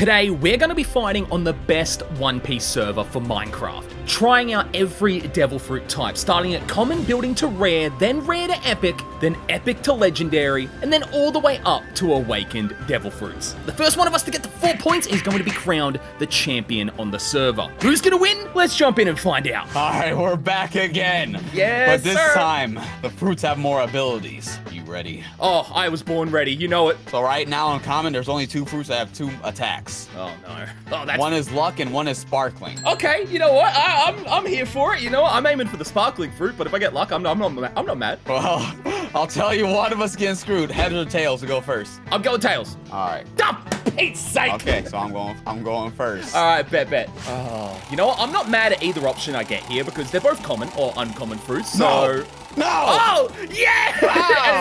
Today, we're going to be fighting on the best One Piece server for Minecraft, trying out every Devil Fruit type, starting at common, building to rare, then rare to epic, then epic to legendary, and then all the way up to awakened Devil Fruits. The first one of us to get to 4 points is going to be crowned the champion on the server. Who's going to win? Let's jump in and find out. All right, we're back again. Yes, But this time, the fruits have more abilities. You ready? Oh, I was born ready. You know it. So right now on common, there's only two fruits that have two attacks. Oh no! Oh, that's... One is luck and one is sparkling. Okay, you know what? I'm here for it. You know what? I'm aiming for the sparkling fruit, but if I get luck, I'm not mad. Well, I'll tell you, one of us getting screwed. Heads or tails to go first? I'm going tails. All right. Stop! Pete's sake. Okay, so I'm going first. All right, bet. Oh. You know what? I'm not mad at either option I get here because they're both common or uncommon fruits. So. No. Oh yeah!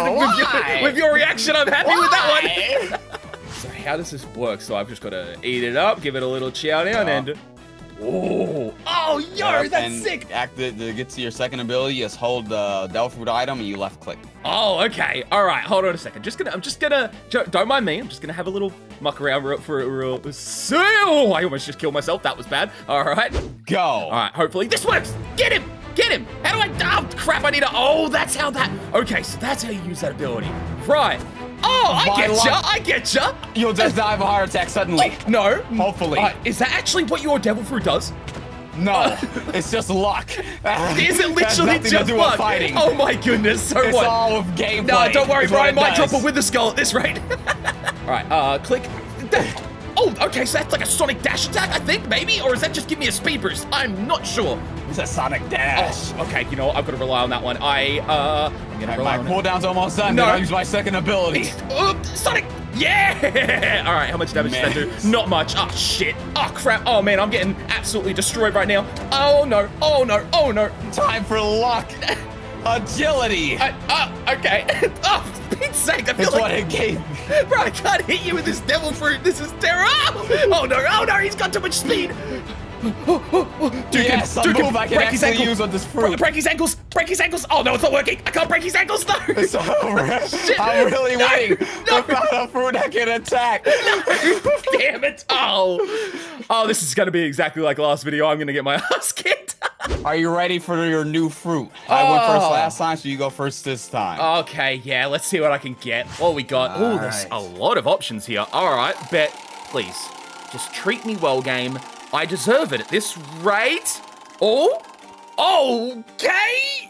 Wow, with your reaction, I'm happy with that one. So how does this work? So I've just got to eat it up, give it a little chow down, and oh, yo, that's sick. To get to your second ability, just hold the Delfruit item and you left click. Oh, okay. All right, hold on a second. I'm just gonna. Don't mind me. I'm just gonna have a little muck around for a real. Oh, I almost just killed myself. That was bad. All right, go. All right, hopefully this works. Get him. Get him! How do I... Oh, crap, I need to... Oh, that's how that... Okay, so that's how you use that ability. Right. Oh, I get ya! You'll just die of a heart attack suddenly. Oh, no. Hopefully. Is that actually what your Devil Fruit does? No, it's just luck. Is it literally just luck? Fighting. Oh my goodness, so it's what? It's all of gameplay. No, don't worry, Brian might drop a wither skull at this rate. All right, click. Oh, okay, so that's like a sonic dash attack, I think, maybe? Or is that just give me a speed boost? I'm not sure. It's a sonic dash. Oh, okay, you know what? I've got to rely on that one. My cooldown's almost done. No. I use my second ability. Sonic! Yeah! All right, how much damage does that do? Not much. Oh, shit. Oh, crap. Oh, man, I'm getting absolutely destroyed right now. Oh, no. Oh, no. Oh, no. Time for luck. Agility. Okay. Oh, for Pete's sake, I feel it's like... what it gave me. Bro, I can't hit you with this Devil Fruit. This is terrible. Oh, no, he's got too much speed. Dude, I can break his ankles. Break his ankles. Oh, no, it's not working. I can't break his ankles, though. No. It's over. Shit. I'm really waiting. No. Without a fruit, I can attack. No. Damn it. Oh, this is going to be exactly like last video. I'm going to get my ass kicked. Are you ready for your new fruit? Oh. I went first last time, so you go first this time. Okay, yeah, let's see what I can get. What we got? Oh, there's a lot of options here. All right, bet. Please, just treat me well, game. I deserve it at this rate. Oh, okay.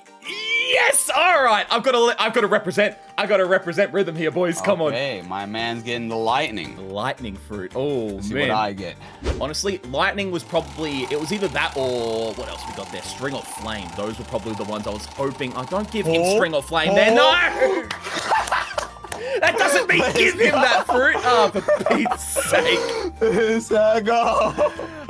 Yes, all right. I've got to represent. I got to represent rhythm here, boys. Come on. Hey, my man's getting the lightning. Lightning fruit. Oh, man. See what I get. Honestly, lightning was probably, it was either that or what else we got there? String or flame. Those were probably the ones I was hoping. I don't give him string or flame there. No. That doesn't mean give him that fruit. Oh, for Pete's sake. This I go.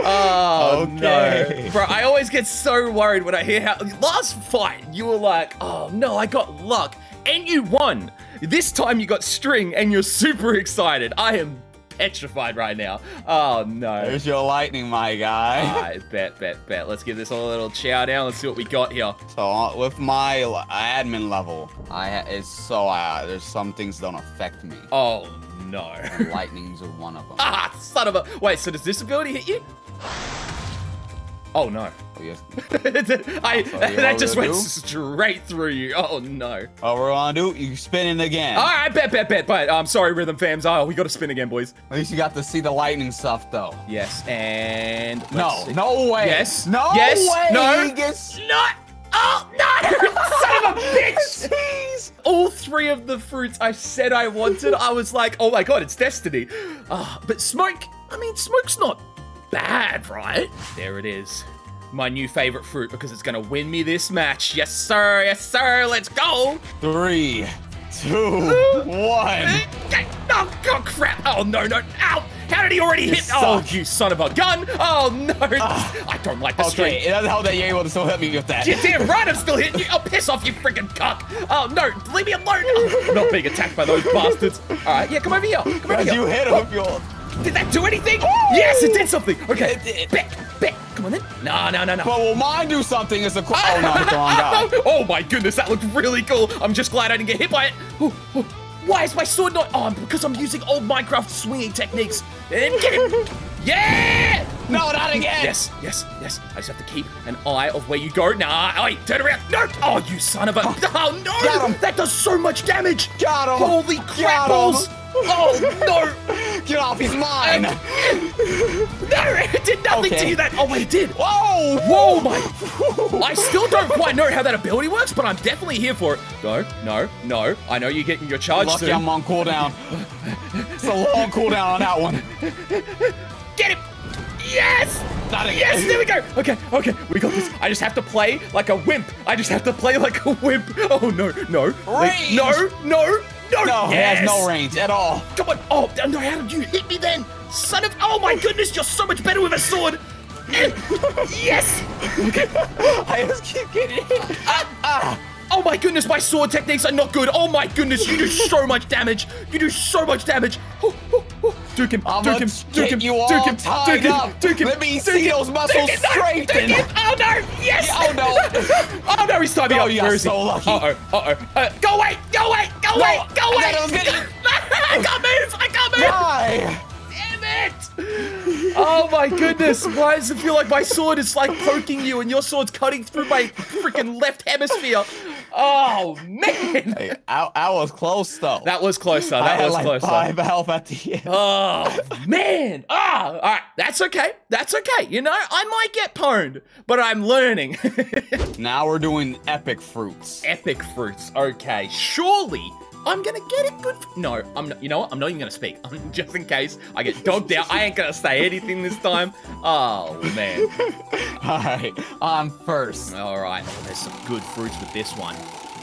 Oh, okay. No. Bro, I always get so worried when I hear how... Last fight, you were like, oh, no, I got luck. And you won. This time you got string and you're super excited. I am petrified right now. Oh, no. There's your lightning, my guy. All right, bet. Let's give this a little chow down. Let's see what we got here. So with my admin level, there's some things that don't affect me. Oh, no. And lightnings are one of them. Ah, son of a... Wait, so does this ability hit you? Oh, no. Oh, yes. that just went straight through you. Oh, no. Oh, we're on to you spinning again. All right, bet. But I'm sorry, Rhythm fams. Oh, we got to spin again, boys. At least you got to see the lightning stuff, though. Yes, and... No, no way. Yes. No way. No. He gets... Not... Oh, no. Son of a bitch. Jeez. All three of the fruits I said I wanted, I was like, oh, my God, it's destiny. But smoke, I mean, smoke's not... bad, right? There it is. My new favorite fruit because it's gonna win me this match. Yes, sir. Yes, sir. Let's go. 3, 2, 1. Oh, God, crap. Oh, no. Ow. How did he already hit? Oh, you son of a gun. Oh, no. I don't like the stream. Okay, it doesn't help that you're able to still hit me with that. You're damn right I'm still hitting you. I'll piss off, you freaking cuck. Oh, no. Leave me alone. I'm not being attacked by those bastards. All right, yeah, come over here. Come over here. You hit him, Did that do anything? Ooh. Yes, it did something. Okay, bet. Come on then. No. But will mine do something? It's a oh, no, it's the wrong guy. Oh, my goodness, that looked really cool. I'm just glad I didn't get hit by it. Ooh. Why is my sword not on? Because I'm using old Minecraft swinging techniques. And get him. Yeah! No, not again! Yes, yes, yes. I just have to keep an eye of where you go. Nah, oi, turn around. No! Oh, you son of a... Oh, no! Got him. That does so much damage! Got him! Holy crapples! Oh, no! Get off, he's mine! No, it did nothing to you that... Oh, wait, it did! Whoa! Whoa, my... I still don't quite know how that ability works, but I'm definitely here for it. No, no, no. I know you're getting your charge soon. I'm on cooldown. It's a long cooldown on that one. Get him! Yes! Yes, there we go! Okay, okay, we got this. I just have to play like a wimp. I just have to play like a wimp. Oh, no, no. Range. No, no. No, no, yes. He has no range at all. Come on. Oh, no, how did you hit me then? Son of... Oh, my goodness. You're so much better with a sword. Yes. Okay. I just keep getting hit. Oh, my goodness. My sword techniques are not good. Oh, my goodness. You do so much damage. You do so much damage. Duke him. Duke him. Let me see those muscles straighten. Oh, no. Yes. Oh, no. Oh, no. He's tied me up. You're so lucky. Uh-oh. Uh-oh. Go away. Go away. Go away. Go away. I can't move. I can't move. Why? Damn it. Oh, my goodness. Why does it feel like my sword is like poking you and your sword's cutting through my freaking left hemisphere? Oh, man. Hey, I was close, though. That was close, though. That was like close, though. I had like 5 health at the end. Oh, man. Ah, all right. That's okay. That's okay. You know, I might get pwned, but I'm learning. Now we're doing epic fruits. Epic fruits. Okay. Surely I'm going to get it good. No, I'm not. You know what? I'm not even going to speak. Just in case I get dogged out. I ain't going to say anything this time. Oh, man. All right. I'm first. All right. There's some good fruits with this one.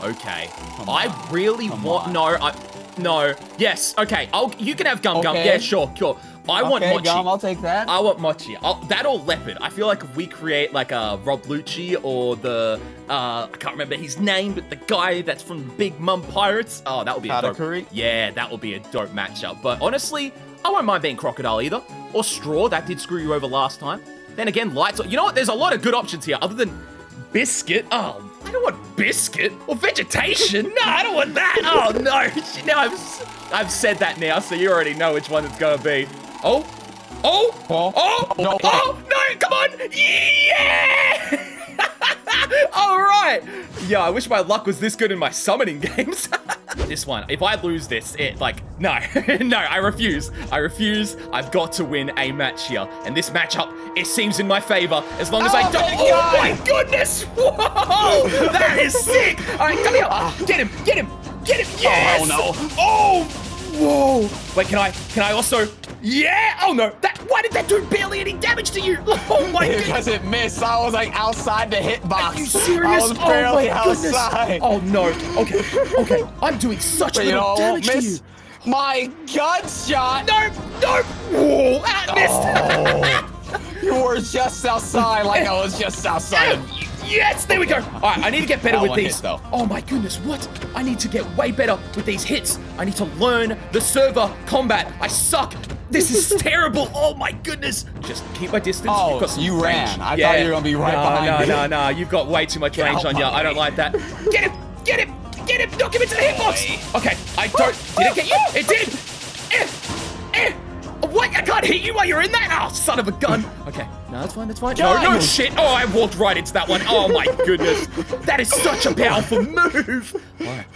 Okay. I really want... No, no. Yes. Okay. You can have gum. Gum. Yeah, sure. Sure. I want mochi. Gum, I'll take that. I want mochi. That or leopard. I feel like if we create like a Rob Lucci or the, I can't remember his name, but the guy that's from Big Mum Pirates. Oh, that would be Katakuri. A dope. Yeah, that would be a dope matchup. But honestly, I won't mind being crocodile either. Or straw, that did screw you over last time. Then again, lights. You know what? There's a lot of good options here other than biscuit. Oh, I don't want biscuit or vegetation. No, I don't want that. Oh, no. Now I've said that now, so you already know which one it's going to be. Oh, oh, oh, oh, no, oh, no, come on. Yeah! All right. Yeah, I wish my luck was this good in my summoning games. This one, if I lose this, it, like, no, no, I refuse. I refuse. I've got to win a match here. And this matchup, it seems in my favor. As long as I don't. Oh, my goodness. Whoa, that is sick. All right, come here. Get him, get him, get him. Yes. Oh, no. Oh, whoa. Wait, can I also... Yeah! Oh no! Why did that do barely any damage to you? Oh my goodness! Because it missed. I was like outside the hitbox. Are you serious? I was barely outside. Oh no! Okay, okay. I'm doing such little damage to you. My gunshot! No! No! Whoa! I missed! You were just outside, like I was just outside. Yes, there we go. All right, I need to get better with these. Oh my goodness, what? I need to get way better with these hits. I need to learn the server combat. I suck. This is terrible. Oh my goodness. Just keep my distance. Oh, you ran. I thought you were going to be right behind me. No, no, no. You've got way too much range on you. I don't like that. Get him. Get him. Get him. Don't give it to the hitbox. Okay, I don't. Did it get you? It did. What? I can't hit you while you're in that? Oh, son of a gun. Okay. No, that's fine, that's fine. No, no shit. Oh, I walked right into that one. Oh, my goodness. That is such a powerful move. Why?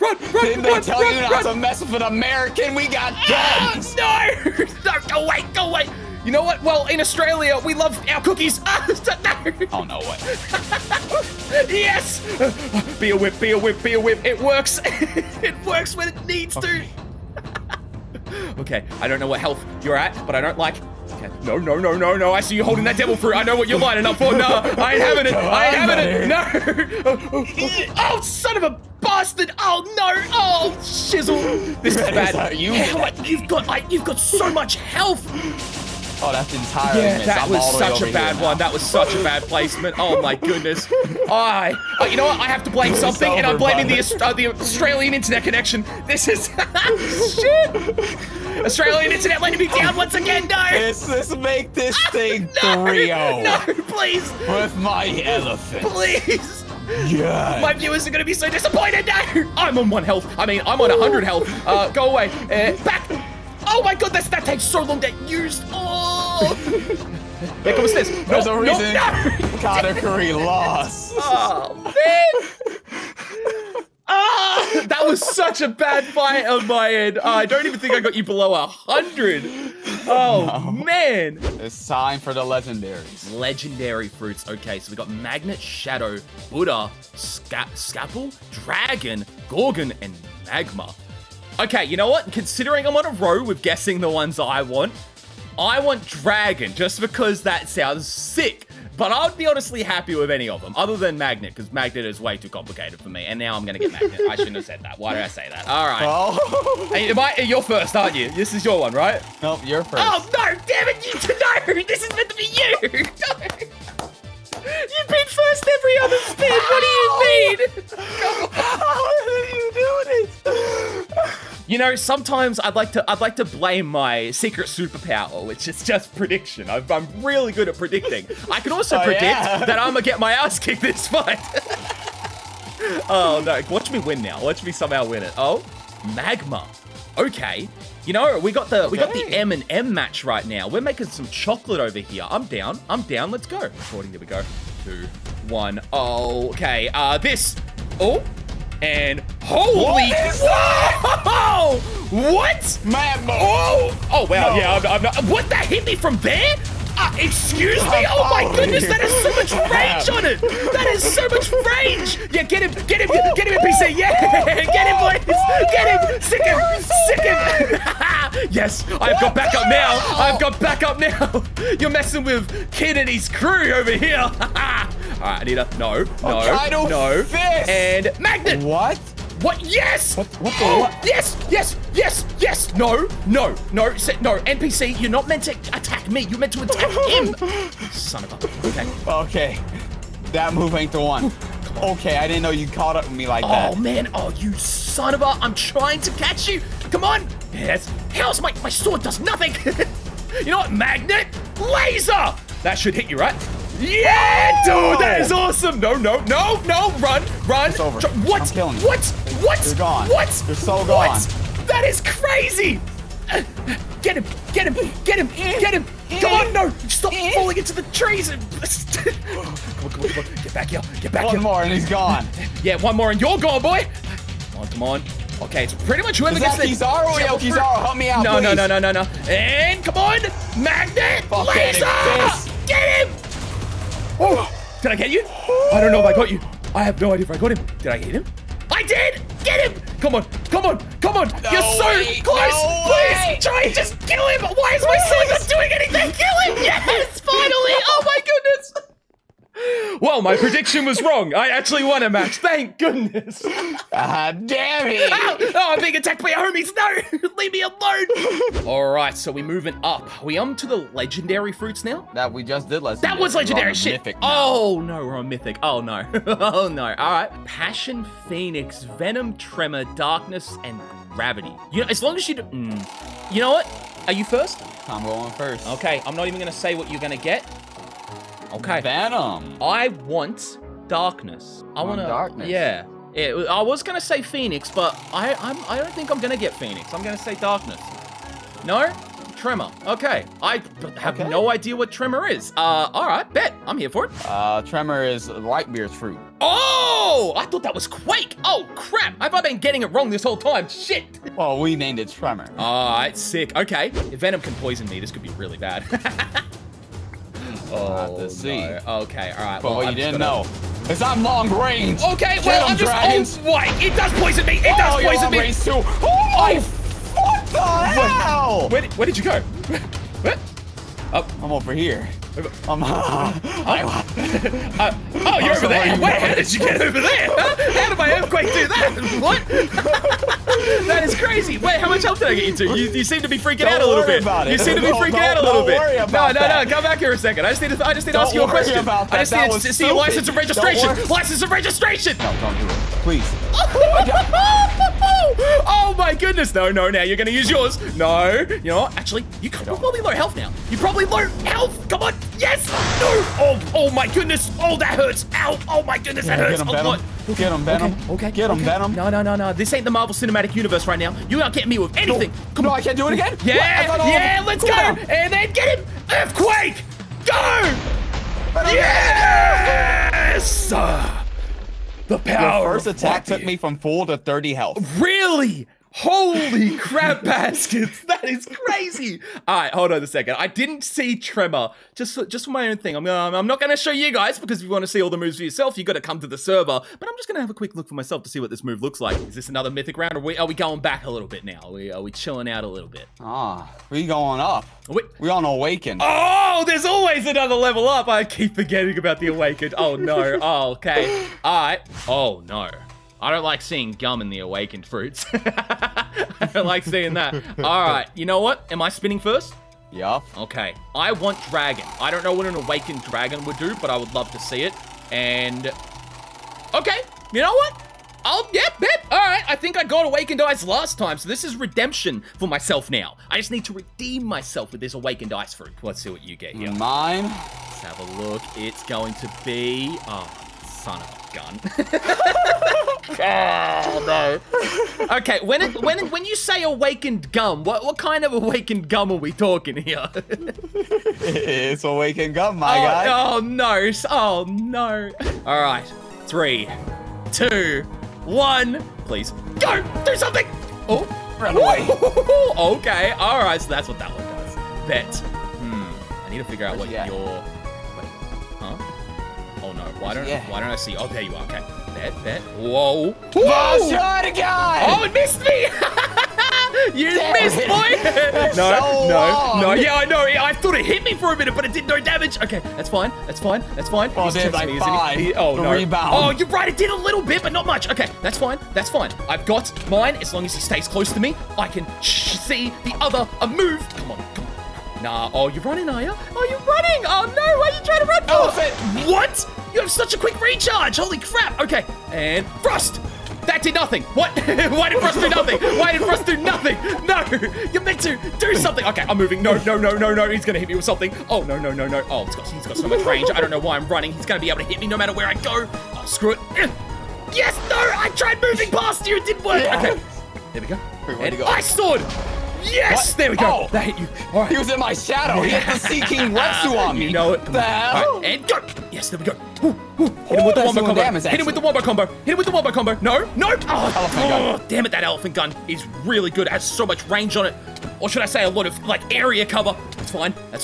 Run, didn't they tell you not to mess with an American? We got guns. Oh, no. No, go away, go away. You know what? Well, in Australia, we love our cookies. Oh, no way. Yes. Be a whip, be a whip, be a whip. It works. It works when it needs to. Okay, I don't know what health you're at, but I don't like... Okay. No, no, no, no, no. I see you holding that devil fruit. I know what you're lining up for. No, I ain't having it. I ain't having it. No. Oh, son of a bastard. Oh, no. Oh, shizzle. This is bad. You've got so much health. Oh, that's entirely missed. That was such a bad one. That was such a bad placement. Oh, my goodness. You know what? I have to blame something, and I'm blaming the Australian internet connection. This is... Shit. Australian internet letting me down once again. No. Let's make this thing 3-0. No, please. With my elephant. Please. Yes. My viewers are going to be so disappointed now. I'm on 1 health. I mean, I'm on 100 health. Go away. Back. Oh my god, that takes so long to get used. Oh. Here comes this. No, there's a reason. No. Katakuri lost. Oh, man. Ah, that was such a bad fight on my end. I don't even think I got you below 100. Oh, no. Man. It's time for the legendaries. Legendary fruits. Okay, so we got Magnet, Shadow, Buddha, Scapple, Dragon, Gorgon, and Magma. Okay, you know what? Considering I'm on a row with guessing the ones that I want Dragon just because that sounds sick. But I would be honestly happy with any of them, other than Magnet, because Magnet is way too complicated for me. And now I'm going to get Magnet. I shouldn't have said that. Why did I say that? All right. Oh. Hey, you're first, aren't you? This is your one, right? Nope, you're first. Oh, no. Damn it. No. This is meant to be you. No. You've been first every other spin. What do you mean? How are you doing it? You know, sometimes I'd like to blame my secret superpower, which is just prediction. I'm really good at predicting. I can also predict that I'm gonna get my ass kicked this fight. Oh no! Watch me win now. Watch me somehow win it. Oh, Magma. Okay. You know, we got the M&M match right now. We're making some chocolate over here. I'm down. I'm down. Let's go. Recording. There we go. 2, 1. Oh, okay. This. Oh. And holy whoa! What? Magma! Oh! Oh wow! No. Yeah, I'm not. What? That hit me from there? Excuse me! Oh my goodness! That is so much range on it! That is so much range! Yeah, get him! Get him! Get him in PC! Yeah! Get him, boys! Get him! Sick him! Sick him! Yes! I've got back up now! I've got back up now! You're messing with Kid and his crew over here! Alright, I need a no. Fist. And Magnet! What? What? Yes! What the what? Yes! Yes! Yes! Yes! No! No! No! No! NPC, you're not meant to attack me. You're meant to attack him. Son of a. Okay. That move ain't the one. Okay, I didn't know you caught up with me like that. Oh man! Oh, you son of a! I'm trying to catch you. Come on! Yes. How's my sword does nothing? You know what? Magnet laser. That should hit you, right? Yeah, dude, that is awesome. No, run, run. It's over. What? I'm killing you. What? You're gone. What? You're so gone. What? That is crazy. Get him, get him, get him, get him. Come on, no, stop falling into the trees. Come on. Get back here, get back here. One more and he's gone. Yeah, one more and you're gone, boy. Come on. Okay, it's pretty much whoever gets this. Kizaru, help me out, please. No. And come on, Magnet Laser. Get him. Oh, did I get you? I don't know if I got you. I have no idea if I got him. Did I hit him? I did! Get him! Come on! No You're so way. Close! No Please, way. Try and just kill him! Why is my sword not doing anything? Kill him! Yes, finally! Oh my goodness! Well, my prediction was wrong. I actually won a match. Thank goodness. Damn it! Oh, I'm being attacked by homies. No, leave me alone. All right, so we're moving up. Are we to the legendary fruits now? That we just did legendary. That was legendary shit. Oh no, we're on mythic. Oh no. Oh no. All right. Passion, Phoenix, Venom, Tremor, Darkness, and Gravity. You know, as long as you do, you know what? Are you first? I'm going first. Okay, I'm not even gonna say what you're gonna get. Okay. Venom. I want Darkness. I want Darkness. Yeah. Yeah, I was gonna say Phoenix, but I don't think I'm gonna get Phoenix. I'm gonna say Darkness. No? Tremor. Okay. I have no idea what Tremor is. All right, bet. I'm here for it. Tremor is Lightbeard's fruit. Oh! I thought that was Quake. Oh, crap. Have I been getting it wrong this whole time? Shit. Well, we named it Tremor. All right, sick. Okay. If Venom can poison me, this could be really bad. Oh, no. Okay, all right. But well, you didn't know. It's on long range. Okay, well, I'm just. Oh, wait. It does poison me. It does poison me. Range too. Oh, what the hell? Where did you go? What? Oh, I'm over here. Oh, you're over there. How did you get over there? Huh? How did my earthquake do that? What? That is crazy. Wait, how much health did I get you to? You seem to be freaking out a little bit. You seem to be freaking out a little bit. No, come back here a second. I just need to ask you a question. I just need to see your license and registration. License and registration. No, don't do it. Please. Oh my goodness. No, now you're going to use yours. No. You know what? Actually, you're probably low health now. You're probably low health. Come on. Yes! No! Oh, oh my goodness! Oh, that hurts! Ow! Oh my goodness, that hurts! Get him, Venom. Oh, my... Get him, Venom. Okay, okay. Get him, Venom. No, no, no, no. This ain't the Marvel Cinematic Universe right now. You're not getting me with anything. No. Come on, I can't do it again? Yeah! Yeah, let's go! And then get him! Earthquake! Go! Yes! The power. Your first attack took me from 4 to 30 health. Really? Holy crap baskets, that is crazy. All right, hold on a second. I didn't see Tremor, just for my own thing. I'm not gonna show you guys, because if you want to see all the moves for yourself, you got to come to the server, but I'm just gonna have a quick look for myself to see what this move looks like. Is this another mythic round, or are we going back a little bit now? Are we chilling out a little bit? Ah, we going up. We on Awakened. Oh, there's always another level up. I keep forgetting about the Awakened. Oh no. Oh, okay. All right. Oh no, I don't like seeing gum in the Awakened Fruits. I don't like seeing that. All right, you know what? Am I spinning first? Yeah. Okay, I want dragon. I don't know what an Awakened Dragon would do, but I would love to see it. And, okay, you know what? Yep, all right. I think I got Awakened Ice last time, so this is redemption for myself now. I just need to redeem myself with this Awakened Ice Fruit. Let's see what you get here. Mine. Let's have a look. It's going to be, oh, son of a gun. Oh no. Okay, when you say Awakened Gum, what kind of Awakened Gum are we talking here? It's Awakened Gum, my guy. Oh no. Oh no. All right. 3, 2, 1. Please go. Do something. Oh, run away. Okay. All right. So that's what that one does. Bet. I need to figure out what your. Oh no, why don't I see? Oh, there you are, okay. That, whoa. Whoa! Shot again! Oh, it missed me! You missed, boy! No, yeah, I know. I thought it hit me for a minute, but it did no damage. Okay, that's fine. Oh, there's like 5. Oh, no. Rebound. Oh, you're right, it did a little bit, but not much. Okay, that's fine. I've got mine. As long as he stays close to me, I can see the other move. Come on. Nah, oh, you're running, are you? Oh, you're running! Oh no, why are you trying to run? Elephant! What? You have such a quick recharge! Holy crap! Okay, and Frost! That did nothing! What? Why did Frost do nothing? No! You're meant to do something! Okay, I'm moving. No, he's gonna hit me with something. Oh, no. Oh, he's got so much range. I don't know why I'm running. He's gonna be able to hit me no matter where I go. Oh, screw it. Yes, no! I tried moving past you, it didn't work! Okay, there we go. And Ice Sword! Yes! What? There we go. Oh, that hit you. All right. He was in my shadow. He hit the Sea King Wetsu on me. You know it. The hell? All right. And go. Yes, there we go. Hit him with the wombo combo. Hit him with the wombo combo. No. Oh, damn it. That elephant gun is really good. It has so much range on it. Or should I say a lot of, like, area cover. That's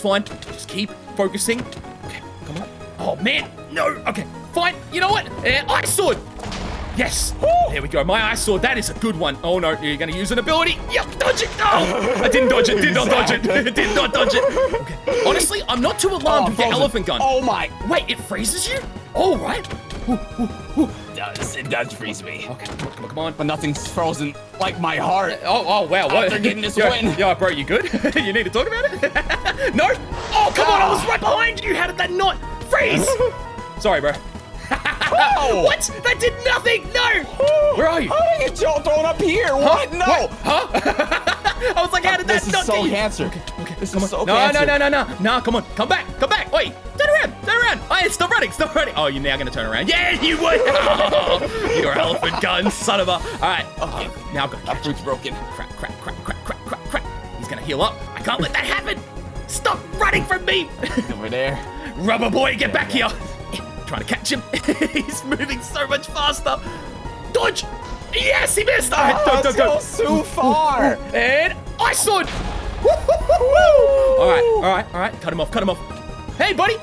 fine. Just keep focusing. Okay, come on. Oh, man. No. Okay, fine. You know what? Ice Sword. Yes! There we go. My Ice Sword, that is a good one. Oh no, you're gonna use an ability. Yep, dodge it! Oh! I didn't dodge it, did not dodge it. Okay. Honestly, I'm not too alarmed with the elephant gun. Oh my. Wait, it freezes you? All right. It does freeze me. Okay, come on. But nothing's frozen like my heart. Oh, wow. What? After getting this win. Yeah, bro, you good? You need to talk about it? No? Oh, come on, I was right behind you. How did that not freeze? Sorry, bro. Oh. What? That did nothing! No! Where are you? How did you get thrown up here? What? Huh? No! What? Huh? I was like, how did that not get you? Okay. This is so cancer. No, come on. Come back. Wait. Turn around. Hey, stop running. Oh, you're now going to turn around. Yeah, you would. Oh, your elephant gun, son of a... All right. Okay, now I've got to catch it. That fruit's broken. Crap. He's going to heal up. I can't let that happen. Stop running from me. Over there. Rubber boy, get back here. Trying to catch him. He's moving so much faster. Dodge! Yes, he missed! That's too far! And Ice Sword! All right. Cut him off. Hey, buddy!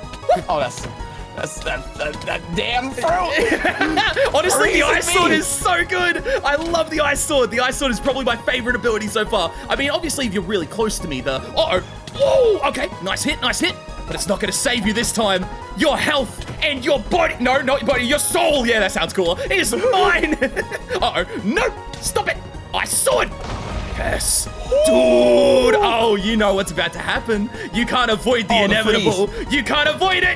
Oh, that's that damn fruit! Honestly, the Ice Sword is so good! I love the Ice Sword. The Ice Sword is probably my favorite ability so far. I mean, obviously, if you're really close to me, Whoa! Okay, nice hit. But it's not gonna save you this time. Your health and your body. No, not your body, your soul. Yeah, that sounds cooler. It is mine. Uh-oh. No, stop it. I saw it. Yes. Dude. Oh, you know what's about to happen. You can't avoid the inevitable. You can't avoid it.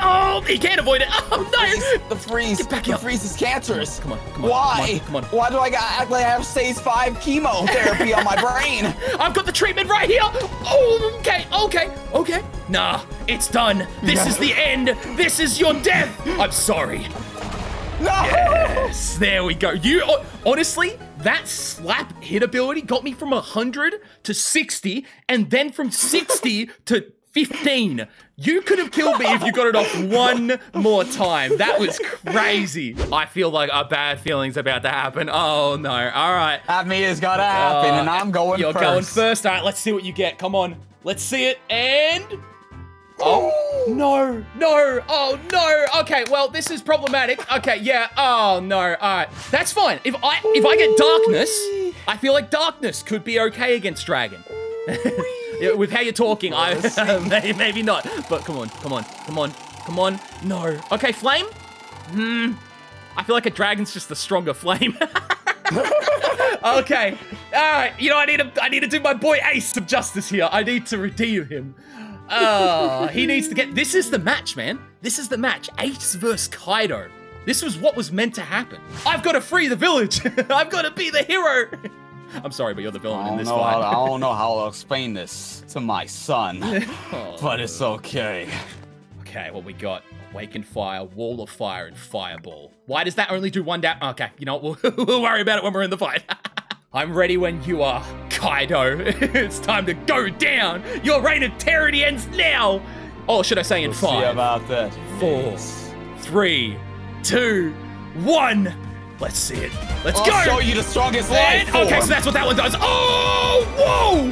Oh, he can't avoid it. Oh, no. The freeze. Get back here. The freeze is cancerous. Come on. Why? Come on. Why do I act like I have stage 5 chemotherapy on my brain? I've got the treatment right here. Oh, okay. Nah. It's done. This is the end. This is your death. I'm sorry. No! Yes, there we go. You honestly, that slap hit ability got me from 100 to 60, and then from 60 to 15. You could have killed me if you got it off one more time. That was crazy. I feel like a bad feeling's about to happen. Oh no, all right. That meter's gotta happen, and I'm going first. You're going first, all right, let's see what you get. Come on, let's see it, and... Oh, no, no, oh, no. Okay, well, this is problematic. Okay, yeah, oh, no, all right. That's fine. If I get darkness, I feel like darkness could be okay against dragon. With how you're talking, maybe not. But come on, come on, come on, come on. No. Okay, flame? Hmm. I feel like a dragon's just the stronger flame. Okay. All right, you know, I need to do my boy Ace some justice here. I need to redeem him. Oh, he needs to get... This is the match, man. This is the match. Ace versus Kaido. This was what was meant to happen. I've got to free the village. I've got to be the hero. I'm sorry, but you're the villain in this fight. I don't know how I'll explain this to my son, but it's okay. Okay, what we got? Awakened Fire, Wall of Fire, and Fireball. Why does that only do one damage? Okay, you know what? We'll worry about it when we're in the fight. I'm ready when you are, Kaido. It's time to go down. Your reign of tyranny ends now. Oh, should I say in five? See about that. Four, three, two, one. Let's see it. Let's go. I'll show you the strongest life form. Okay, so that's what that one does. Oh, whoa.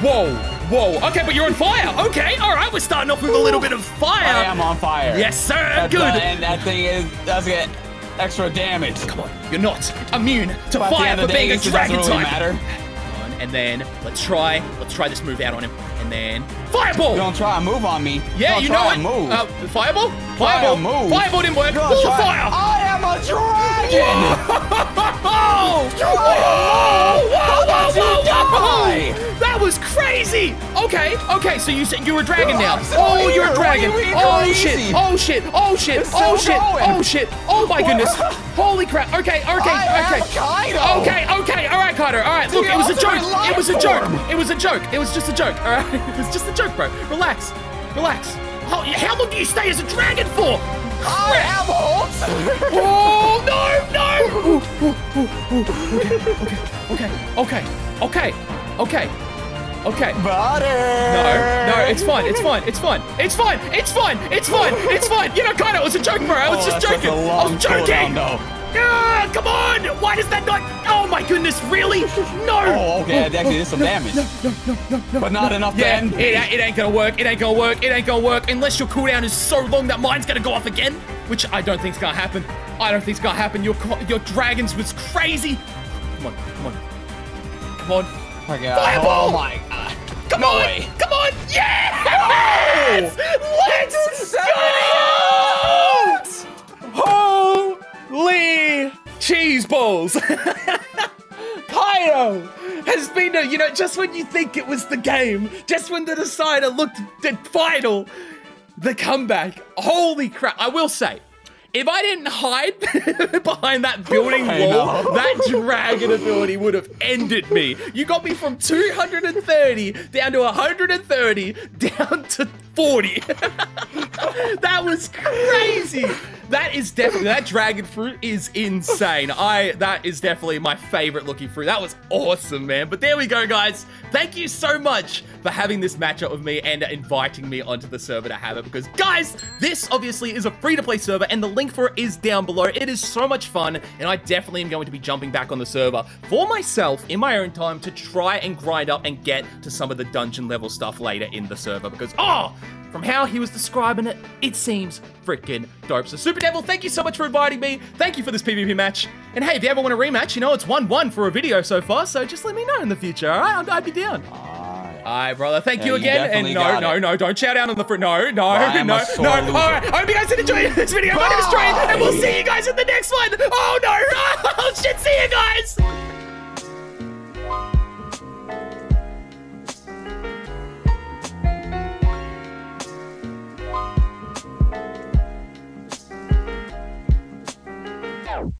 Whoa, whoa. Okay, but you're on fire. Okay, all right. We're starting off with a little bit of fire. I am on fire. Yes, sir. That's good. And that thing does get extra damage. Come on, you're not immune to fire for being a dragon type. Doesn't really matter. And then let's try this move out on him. And then fireball. Don't try a move on me. Yeah, you know it. Move. Fireball. Fireball. Move. Fireball didn't work. Wall of fire. I am a dragon. That was crazy. Okay. Okay. So you said you were a dragon now. Oh, you're a dragon. Oh shit. Oh shit. Oh shit. Oh shit. Oh shit. Oh my goodness. Holy crap. Okay. Okay. Okay. Okay. All right, Kaido. All right. Look, it was a joke. It was a joke. It was a joke. It was just a joke. All right. It was just a joke, bro. Relax. Relax. How long do you stay as a dragon for? I am horse. Oh no! Okay. Butter. No, it's fine. You know, Kaido, it was a joke, bro. I was just joking. I was joking. Ah, come on! Why does that not? Oh my goodness! Really? No! Oh, okay. That actually did some damage. No. But not enough. Yeah, to end. It ain't gonna work. It ain't gonna work unless your cooldown is so long that mine's gonna go off again, which I don't think's gonna happen. Your dragons was crazy. Come on. Oh my God. Fireball! Oh my God. Come on! Yes! Oh! Let's go! Holy cheese balls! Kaido has been, you know, just when you think it was the game, just when the decider looked final, the comeback. Holy crap. I will say, if I didn't hide behind that building wall, that dragon ability would have ended me. You got me from 230 down to 130 down to 40. That was crazy. That dragon fruit is insane. That is definitely my favorite looking fruit. That was awesome, man. But there we go, guys. Thank you so much for having this matchup with me and inviting me onto the server to have it. Because, guys, this obviously is a free-to-play server, and the link for it is down below. It is so much fun, and I definitely am going to be jumping back on the server for myself in my own time to try and grind up and get to some of the dungeon level stuff later in the server. Because, from how he was describing it, it seems freaking dope. So Super Devil, thank you so much for inviting me. Thank you for this PvP match. And hey, if you ever want a rematch, you know, it's 1-1 for a video so far, so just let me know in the future, all right? I'd be down. All right, brother, thank you again. And no, don't shout out on the fruit. No. All right, I hope you guys did enjoy this video. Bye. My name is Trey, and we'll see you guys in the next one. Oh, no. Oh, shit, see you guys.